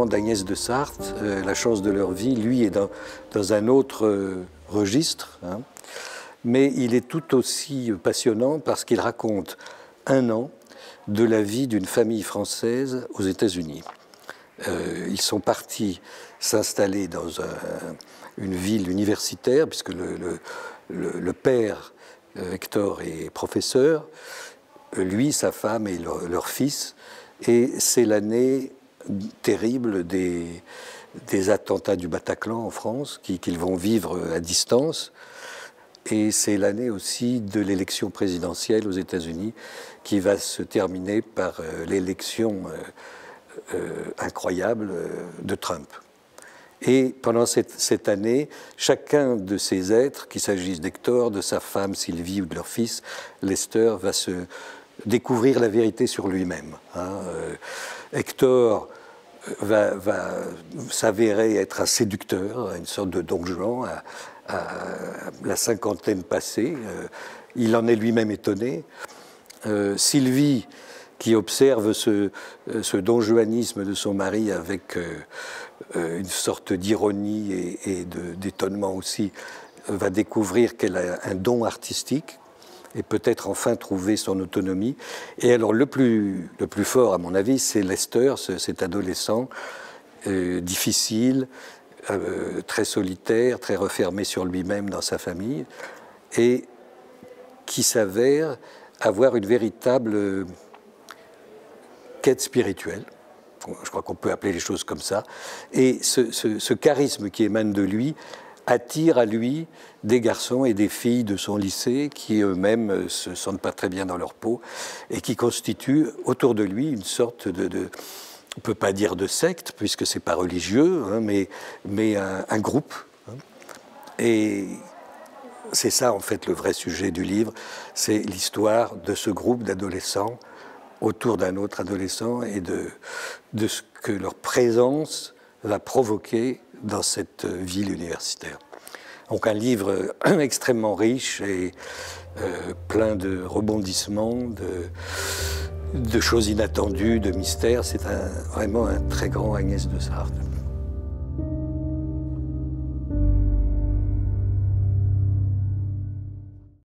roman d'Agnès Desarthe, La chance de leur vie, lui est dans un autre registre, hein, mais il est tout aussi passionnant parce qu'il raconte un an de la vie d'une famille française aux États-Unis. Ils sont partis s'installer dans une ville universitaire, puisque le père, Hector, est professeur, lui, sa femme et leur fils, et c'est l'année terrible des attentats du Bataclan en France, qu'ils vont vivre à distance, et c'est l'année aussi de l'élection présidentielle aux États-Unis qui va se terminer par l'élection incroyable de Trump. Et pendant cette année, chacun de ces êtres, qu'il s'agisse d'Hector, de sa femme Sylvie ou de leur fils Lester, va se découvrir la vérité sur lui-même. Hein. Hector va s'avérer être un séducteur, une sorte de Don Juan à la cinquantaine passée. Il en est lui-même étonné. Sylvie, qui observe ce donjuanisme de son mari avec une sorte d'ironie et d'étonnement aussi, va découvrir qu'elle a un don artistique et peut-être enfin trouver son autonomie. Et alors le plus fort, à mon avis, c'est Lester, cet adolescent difficile, très solitaire, très refermé sur lui-même dans sa famille, et qui s'avère avoir une véritable... quête spirituelle, je crois qu'on peut appeler les choses comme ça, et ce charisme qui émane de lui attire à lui des garçons et des filles de son lycée qui eux-mêmes se sentent pas très bien dans leur peau et qui constituent autour de lui une sorte de on ne peut pas dire de secte puisque c'est pas religieux, hein, mais un groupe. Hein. Et c'est ça en fait le vrai sujet du livre, c'est l'histoire de ce groupe d'adolescents autour d'un autre adolescent et de ce que leur présence va provoquer dans cette ville universitaire. Donc un livre extrêmement riche et plein de rebondissements, de choses inattendues, de mystères. C'est vraiment un très grand Agnès Desarthe.